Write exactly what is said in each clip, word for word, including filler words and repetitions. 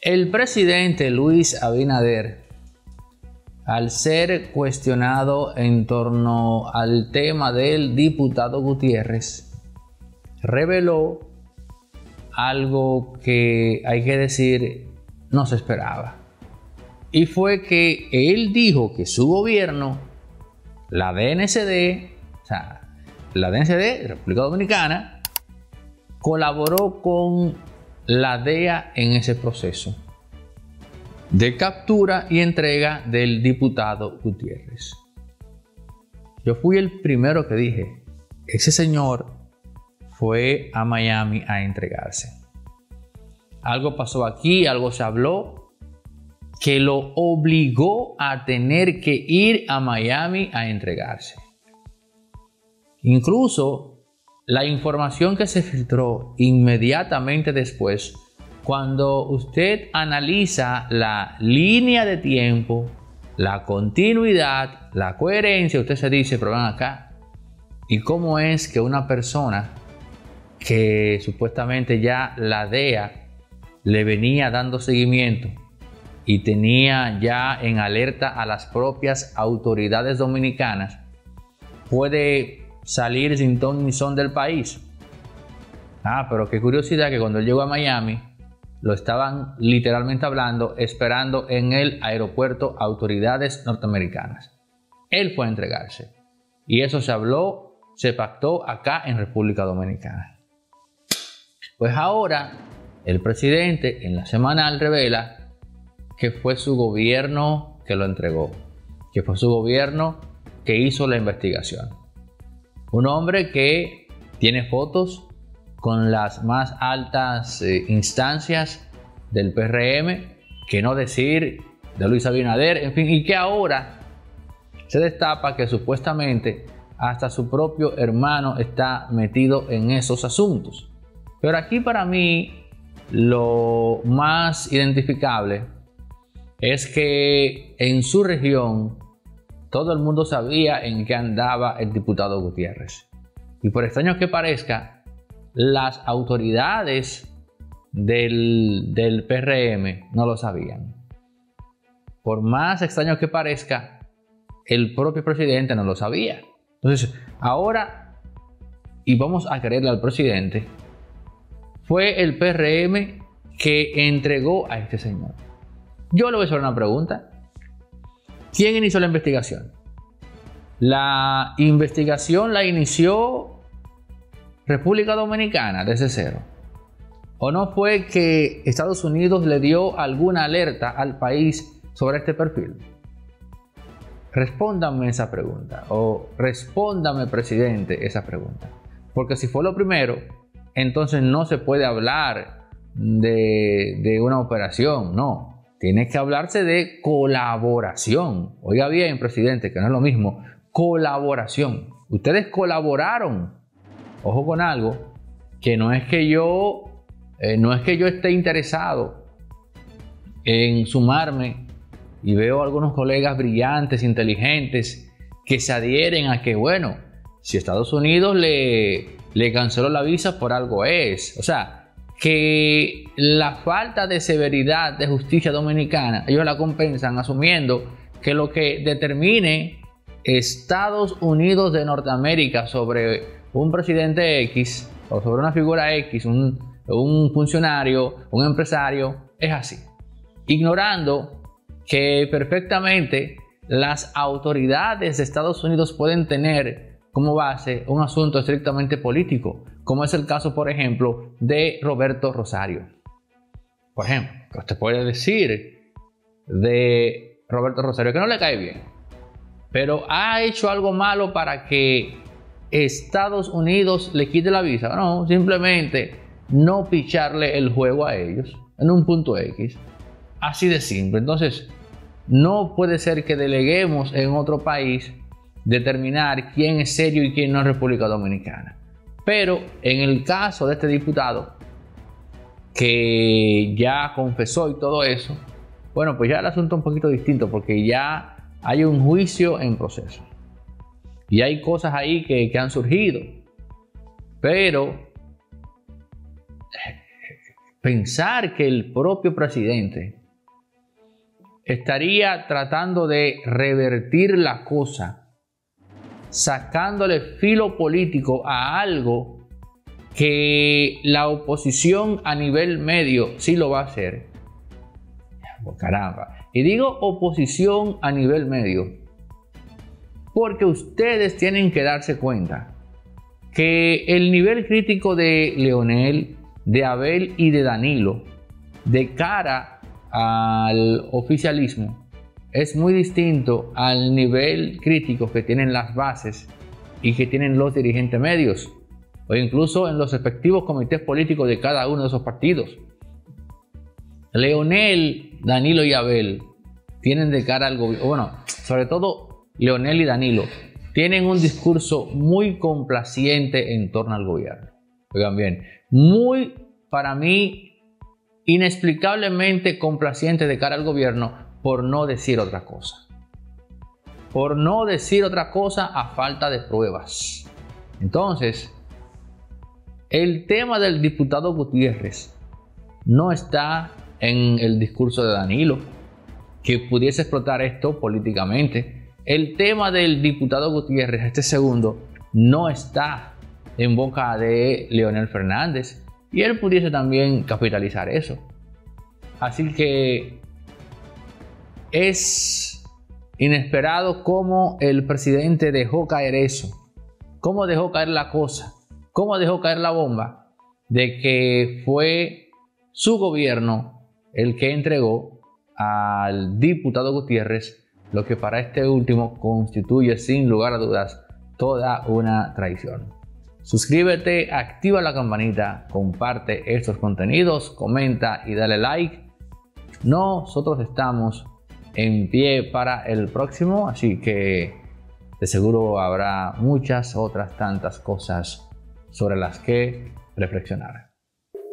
El presidente Luis Abinader, al ser cuestionado en torno al tema del diputado Gutiérrez, reveló algo que, hay que decir, no se esperaba. Y fue que él dijo que su gobierno, la D N C D, o sea, la D N C D, República Dominicana, colaboró con la D E A en ese proceso de captura y entrega del diputado Gutiérrez. Yo fui el primero que dije, ese señor fue a Miami a entregarse. Algo pasó aquí, algo se habló que lo obligó a tener que ir a Miami a entregarse. Incluso la información que se filtró inmediatamente después, cuando usted analiza la línea de tiempo, la continuidad, la coherencia, usted se dice, pero ven acá, ¿y cómo es que una persona que supuestamente ya la D E A le venía dando seguimiento y tenía ya en alerta a las propias autoridades dominicanas, puede salir sin ton ni son del país? Ah, pero qué curiosidad que cuando él llegó a Miami lo estaban literalmente hablando, esperando en el aeropuerto autoridades norteamericanas. Él fue a entregarse. Y eso se habló, se pactó acá en República Dominicana. Pues ahora el presidente en la semanal revela que fue su gobierno que lo entregó, que fue su gobierno que hizo la investigación. Un hombre que tiene fotos con las más altas eh, instancias del P R M, que no decir de Luis Abinader, en fin, y que ahora se destapa que supuestamente hasta su propio hermano está metido en esos asuntos. Pero aquí para mí lo más identificable es que en su región todo el mundo sabía en qué andaba el diputado Gutiérrez. Y por extraño que parezca, las autoridades del, del P R M no lo sabían. Por más extraño que parezca, el propio presidente no lo sabía. Entonces, ahora, y vamos a creerle al presidente, fue el P R M que entregó a este señor. Yo le voy a hacer una pregunta. ¿Quién inició la investigación? La investigación la inició República Dominicana desde cero. ¿O no fue que Estados Unidos le dio alguna alerta al país sobre este perfil? Respóndame esa pregunta, o respóndame, presidente, esa pregunta. Porque si fue lo primero, entonces no se puede hablar de, de una operación, no. Tiene que hablarse de colaboración. Oiga bien, presidente, que no es lo mismo. Colaboración. Ustedes colaboraron. Ojo con algo, que no es que yo, eh, no es que yo esté interesado en sumarme, y veo a algunos colegas brillantes, inteligentes, que se adhieren a que, bueno, si Estados Unidos le, le canceló la visa, por algo es. O sea, que la falta de severidad de justicia dominicana, ellos la compensan asumiendo que lo que determine Estados Unidos de Norteamérica sobre un presidente X o sobre una figura X, un, un funcionario, un empresario, es así. Ignorando que perfectamente las autoridades de Estados Unidos pueden tener como base un asunto estrictamente político, como es el caso, por ejemplo, de Roberto Rosario. Por ejemplo, ¿qué usted puede decir de Roberto Rosario? Que no le cae bien, pero ha hecho algo malo para que Estados Unidos le quite la visa. No, simplemente no picharle el juego a ellos en un punto X. Así de simple. Entonces, no puede ser que deleguemos en otro país determinar quién es serio y quién no es República Dominicana. Pero en el caso de este diputado, que ya confesó y todo eso, bueno, pues ya el asunto es un poquito distinto, porque ya hay un juicio en proceso. Y hay cosas ahí que, que han surgido. Pero Pensar que el propio presidente estaría tratando de revertir la cosa, sacándole filo político a algo que la oposición a nivel medio sí lo va a hacer. Oh, caramba. Y digo oposición a nivel medio porque ustedes tienen que darse cuenta que el nivel crítico de Leonel, de Abel y de Danilo de cara al oficialismo es muy distinto al nivel crítico que tienen las bases y que tienen los dirigentes medios o incluso en los respectivos comités políticos de cada uno de esos partidos. Leonel, Danilo y Abel tienen de cara al gobierno, bueno, sobre todo Leonel y Danilo tienen un discurso muy complaciente en torno al gobierno. Oigan bien, muy, para mí, inexplicablemente complaciente de cara al gobierno, por no decir otra cosa. Por no decir otra cosa a falta de pruebas. Entonces, el tema del diputado Gutiérrez no está en el discurso de Danilo, que pudiese explotar esto políticamente. El tema del diputado Gutiérrez, este segundo, no está en boca de Leonel Fernández y él pudiese también capitalizar eso. Así que es inesperado cómo el presidente dejó caer eso, cómo dejó caer la cosa, cómo dejó caer la bomba de que fue su gobierno el que entregó al diputado Gutiérrez lo que para este último constituye sin lugar a dudas toda una traición. Suscríbete, activa la campanita, comparte estos contenidos, comenta y dale like. Nosotros estamos en pie para el próximo, así que de seguro habrá muchas otras tantas cosas sobre las que reflexionar.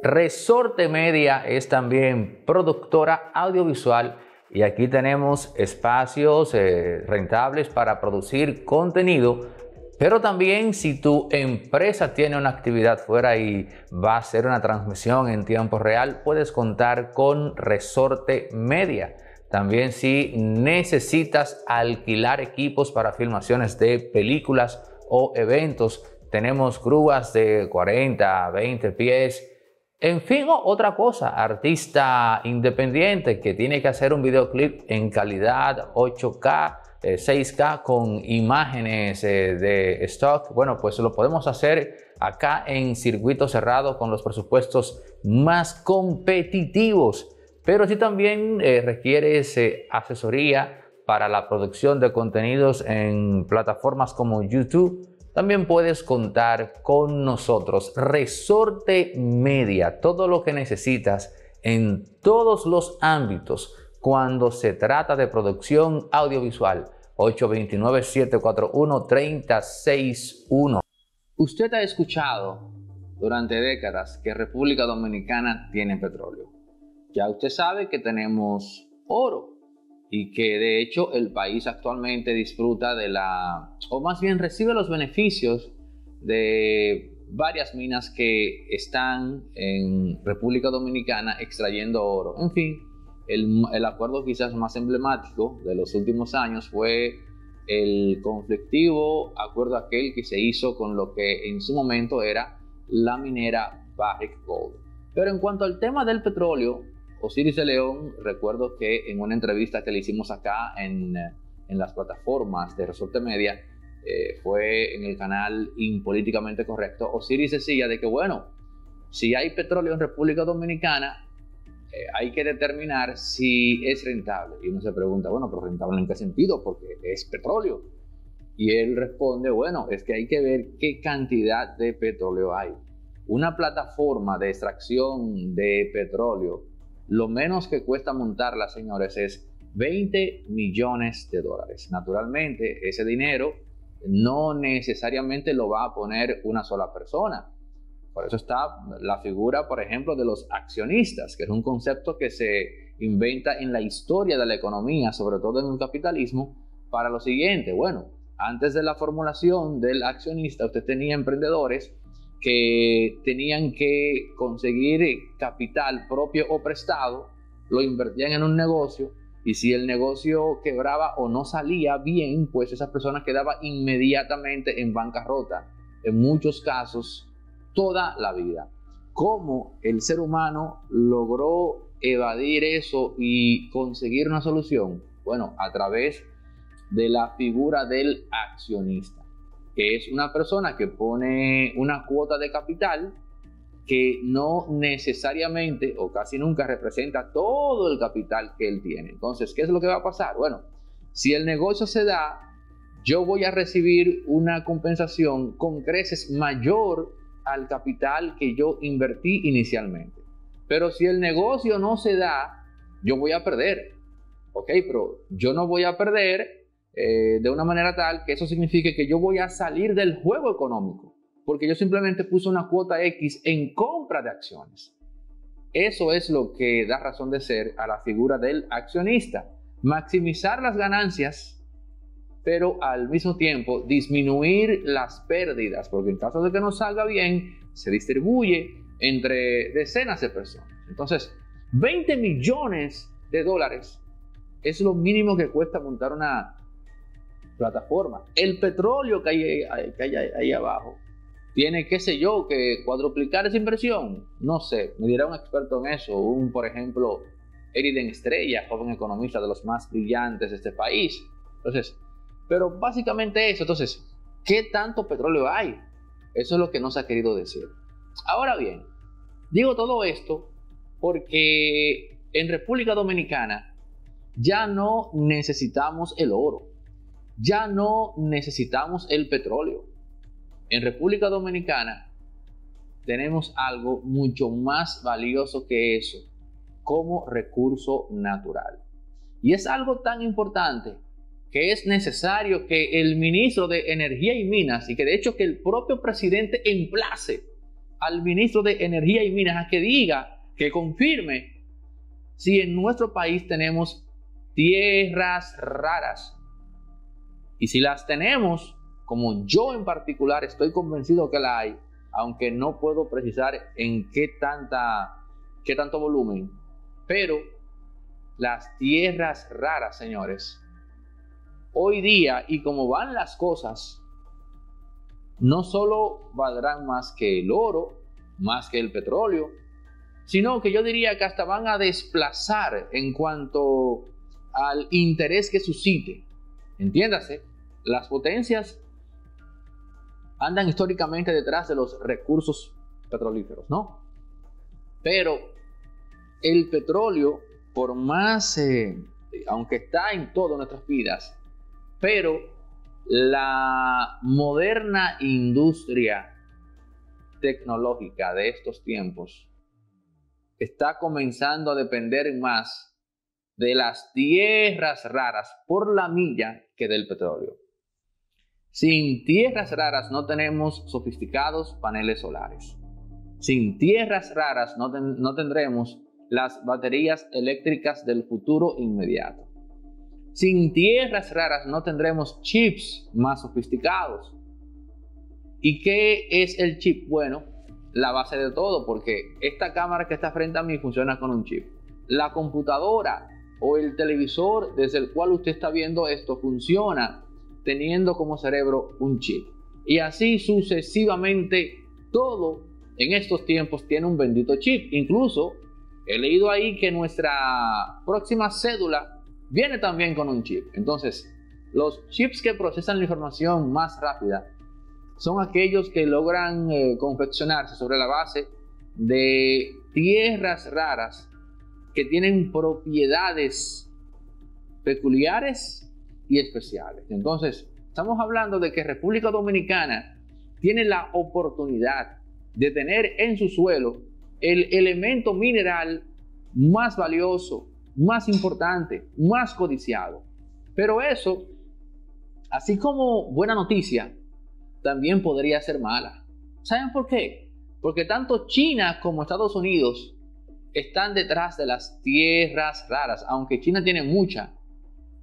Resorte Media es también productora audiovisual y aquí tenemos espacios eh, rentables para producir contenido. Pero también si tu empresa tiene una actividad fuera y va a hacer una transmisión en tiempo real, puedes contar con Resorte Media. También si necesitas alquilar equipos para filmaciones de películas o eventos, tenemos grúas de cuarenta, veinte pies. En fin, otra cosa, artista independiente que tiene que hacer un videoclip en calidad ocho K, seis K con imágenes de stock, bueno, pues lo podemos hacer acá en circuito cerrado con los presupuestos más competitivos. Pero si también eh, requieres eh, asesoría para la producción de contenidos en plataformas como YouTube, también puedes contar con nosotros. Resorte Media, todo lo que necesitas en todos los ámbitos cuando se trata de producción audiovisual. Ocho dos nueve, siete cuatro uno, tres cero seis uno. Usted ha escuchado durante décadas que República Dominicana tiene petróleo. Ya usted sabe que tenemos oro y que de hecho el país actualmente disfruta de la, o más bien recibe los beneficios de varias minas que están en República Dominicana extrayendo oro. En fin, el, el acuerdo quizás más emblemático de los últimos años fue el conflictivo acuerdo aquel que se hizo con lo que en su momento era la minera Barrick Gold. Pero en cuanto al tema del petróleo, Osiris de León, recuerdo que en una entrevista que le hicimos acá en, en las plataformas de Resorte Media, eh, fue en el canal Impolíticamente Correcto, Osiris decía de que, bueno, si hay petróleo en República Dominicana, eh, hay que determinar si es rentable. Y uno se pregunta, bueno, ¿pero rentable en qué sentido? Porque es petróleo. Y él responde, bueno, es que hay que ver qué cantidad de petróleo hay. Una plataforma de extracción de petróleo, lo menos que cuesta montarla, señores, es veinte millones de dólares. Naturalmente, ese dinero no necesariamente lo va a poner una sola persona. Por eso está la figura, por ejemplo, de los accionistas, que es un concepto que se inventa en la historia de la economía, sobre todo en el capitalismo, para lo siguiente. Bueno, antes de la formulación del accionista, usted tenía emprendedores que tenían que conseguir capital propio o prestado, lo invertían en un negocio, y si el negocio quebraba o no salía bien, pues esas personas quedaban inmediatamente en bancarrota, en muchos casos toda la vida. ¿Cómo el ser humano logró evadir eso y conseguir una solución? Bueno, a través de la figura del accionista, que es una persona que pone una cuota de capital que no necesariamente o casi nunca representa todo el capital que él tiene. Entonces, ¿qué es lo que va a pasar? Bueno, si el negocio se da, yo voy a recibir una compensación con creces mayor al capital que yo invertí inicialmente. Pero si el negocio no se da, yo voy a perder. Ok, pero yo no voy a perder eh, de una manera tal que eso signifique que yo voy a salir del juego económico, porque yo simplemente puse una cuota X en compra de acciones. Eso es lo que da razón de ser a la figura del accionista. Maximizar las ganancias, pero al mismo tiempo disminuir las pérdidas, porque en caso de que no salga bien, se distribuye entre decenas de personas. Entonces, veinte millones de dólares es lo mínimo que cuesta montar una plataforma. El petróleo que hay, que hay ahí abajo tiene, qué sé yo, que cuadruplicar esa inversión. No sé, me dirá un experto en eso, un, por ejemplo, Eriden Estrella, joven economista de los más brillantes de este país. Entonces, pero básicamente eso. Entonces, ¿qué tanto petróleo hay? Eso es lo que nos ha querido decir. Ahora bien, digo todo esto porque en República Dominicana ya no necesitamos el oro, ya no necesitamos el petróleo. En República Dominicana tenemos algo mucho más valioso que eso como recurso natural. Y es algo tan importante que es necesario que el ministro de Energía y Minas, y que de hecho que el propio presidente emplace al ministro de Energía y Minas a que diga, que confirme si en nuestro país tenemos tierras raras. Y si las tenemos, como yo en particular estoy convencido que la hay, aunque no puedo precisar en qué tanta, qué tanto volumen, pero las tierras raras, señores, hoy día y como van las cosas, no solo valdrán más que el oro, más que el petróleo, sino que yo diría que hasta van a desplazar en cuanto al interés que suscite. Entiéndase, las potencias andan históricamente detrás de los recursos petrolíferos, ¿no? Pero el petróleo, por más, eh, aunque está en todas nuestras vidas, pero la moderna industria tecnológica de estos tiempos está comenzando a depender más de las tierras raras por la milla que del petróleo. Sin tierras raras no tenemos sofisticados paneles solares. Sin tierras raras no, ten, no tendremos las baterías eléctricas del futuro inmediato. Sin tierras raras no tendremos chips más sofisticados. ¿Y qué es el chip? Bueno, la base de todo, porque esta cámara que está frente a mí funciona con un chip. La computadora o el televisor desde el cual usted está viendo esto funciona teniendo como cerebro un chip. Y así sucesivamente, todo en estos tiempos tiene un bendito chip. Incluso he leído ahí que nuestra próxima cédula viene también con un chip. Entonces, los chips que procesan la información más rápida son aquellos que logran eh, confeccionarse sobre la base de tierras raras que tienen propiedades peculiares y especiales. Entonces, estamos hablando de que República Dominicana tiene la oportunidad de tener en su suelo el elemento mineral más valioso, más importante, más codiciado. Pero eso, así como buena noticia, también podría ser mala. ¿Saben por qué? Porque tanto China como Estados Unidos están detrás de las tierras raras, aunque China tiene mucha,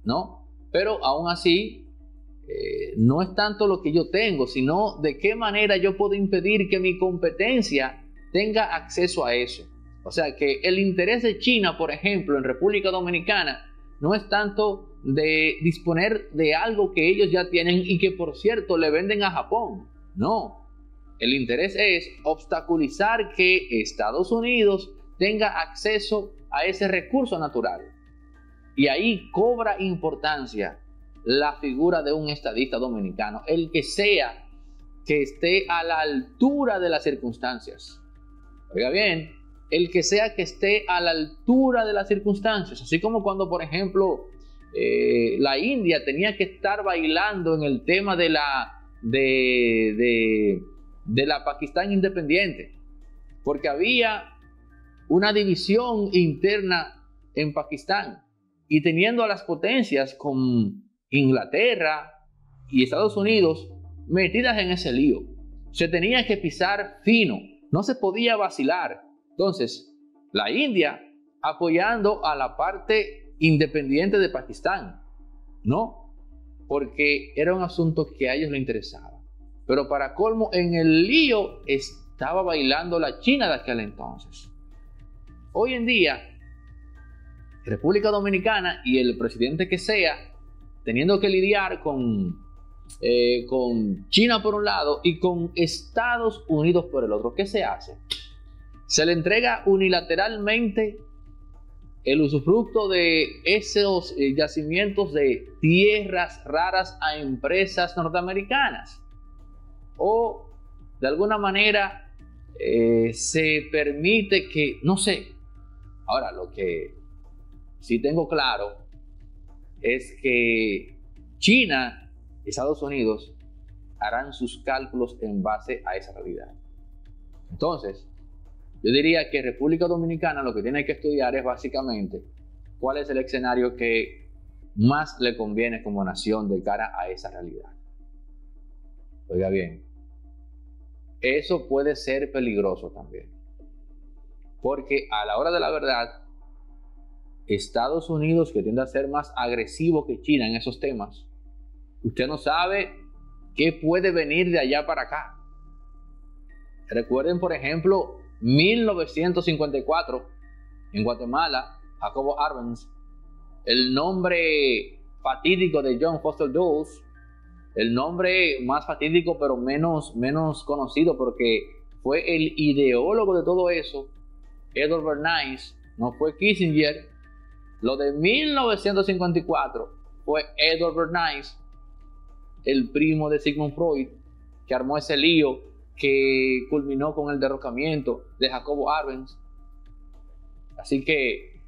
¿no? Pero aún así, Eh, no es tanto lo que yo tengo, sino de qué manera yo puedo impedir que mi competencia tenga acceso a eso. O sea, que el interés de China, por ejemplo, en República Dominicana, no es tanto de disponer de algo que ellos ya tienen y que, por cierto, le venden a Japón. No, el interés es obstaculizar que Estados Unidos tenga acceso a ese recurso natural. Y ahí cobra importancia la figura de un estadista dominicano, el que sea que esté a la altura de las circunstancias. Oiga bien, el que sea que esté a la altura de las circunstancias, así como cuando, por ejemplo, eh, la India tenía que estar bailando en el tema de la de, de, de la Pakistán independiente, porque había una división interna en Pakistán, y teniendo a las potencias con Inglaterra y Estados Unidos metidas en ese lío, se tenía que pisar fino, no se podía vacilar. Entonces, la India apoyando a la parte independiente de Pakistán, ¿no? Porque era un asunto que a ellos les interesaba. Pero para colmo, en el lío estaba bailando la China de aquel entonces. Hoy en día, República Dominicana y el presidente que sea, teniendo que lidiar con, eh, con China por un lado y con Estados Unidos por el otro. ¿Qué se hace? Se le entrega unilateralmente el usufructo de esos yacimientos de tierras raras a empresas norteamericanas. O de alguna manera eh, se permite que, no sé, ahora lo que sí tengo claro es que China y Estados Unidos harán sus cálculos en base a esa realidad. Entonces, yo diría que República Dominicana lo que tiene que estudiar es básicamente cuál es el escenario que más le conviene como nación de cara a esa realidad. Oiga bien, eso puede ser peligroso también, porque a la hora de la verdad, Estados Unidos, que tiende a ser más agresivo que China en esos temas, usted no sabe qué puede venir de allá para acá. Recuerden, por ejemplo, mil novecientos cincuenta y cuatro, en Guatemala, Jacobo Arbenz, el nombre fatídico de John Foster Dulles, el nombre más fatídico pero menos, menos conocido, porque fue el ideólogo de todo eso, Edward Nice, no fue Kissinger. Lo de mil novecientos cincuenta y cuatro fue Edward Nice, el primo de Sigmund Freud, que armó ese lío que culminó con el derrocamiento de Jacobo Arbenz. Así que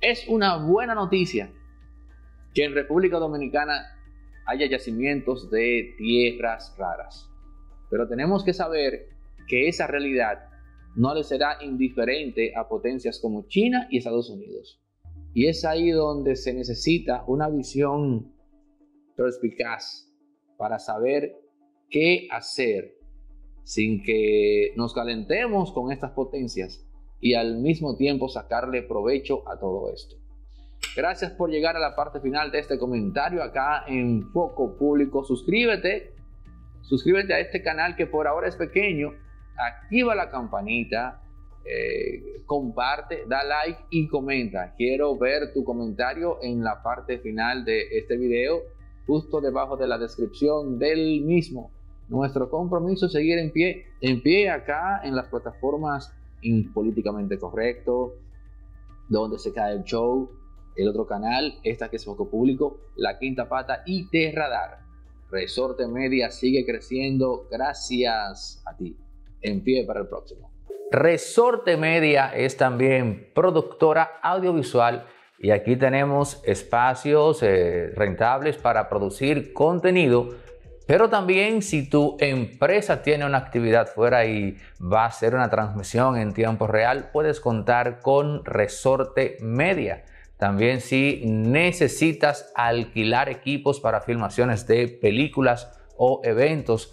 es una buena noticia que en República Dominicana haya yacimientos de tierras raras. Pero tenemos que saber que esa realidad no le será indiferente a potencias como China y Estados Unidos. Y es ahí donde se necesita una visión perspicaz para saber qué hacer sin que nos calentemos con estas potencias y al mismo tiempo sacarle provecho a todo esto. Gracias por llegar a la parte final de este comentario acá en Foco Público. Suscríbete, suscríbete a este canal que por ahora es pequeño. Activa la campanita. Eh, comparte, da like y comenta. Quiero ver tu comentario en la parte final de este video, justo debajo de la descripción del mismo. Nuestro compromiso es seguir en pie, en pie acá en las plataformas Impolíticamente Correcto, Donde Se Cae el Show, el otro canal, esta que es Foco Público, La Quinta Pata y Te Radar. Resorte Media sigue creciendo gracias a ti. En pie para el próximo. Resorte Media es también productora audiovisual y aquí tenemos espacios eh, rentables para producir contenido, pero también si tu empresa tiene una actividad fuera y va a hacer una transmisión en tiempo real, puedes contar con Resorte Media. También si necesitas alquilar equipos para filmaciones de películas o eventos,